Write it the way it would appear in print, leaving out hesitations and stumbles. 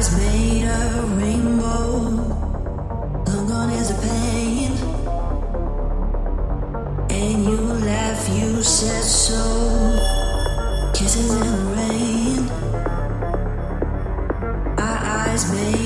eyes made a rainbow. Long gone is the pain. And you laugh, you said so. Kisses in the rain. Our eyes made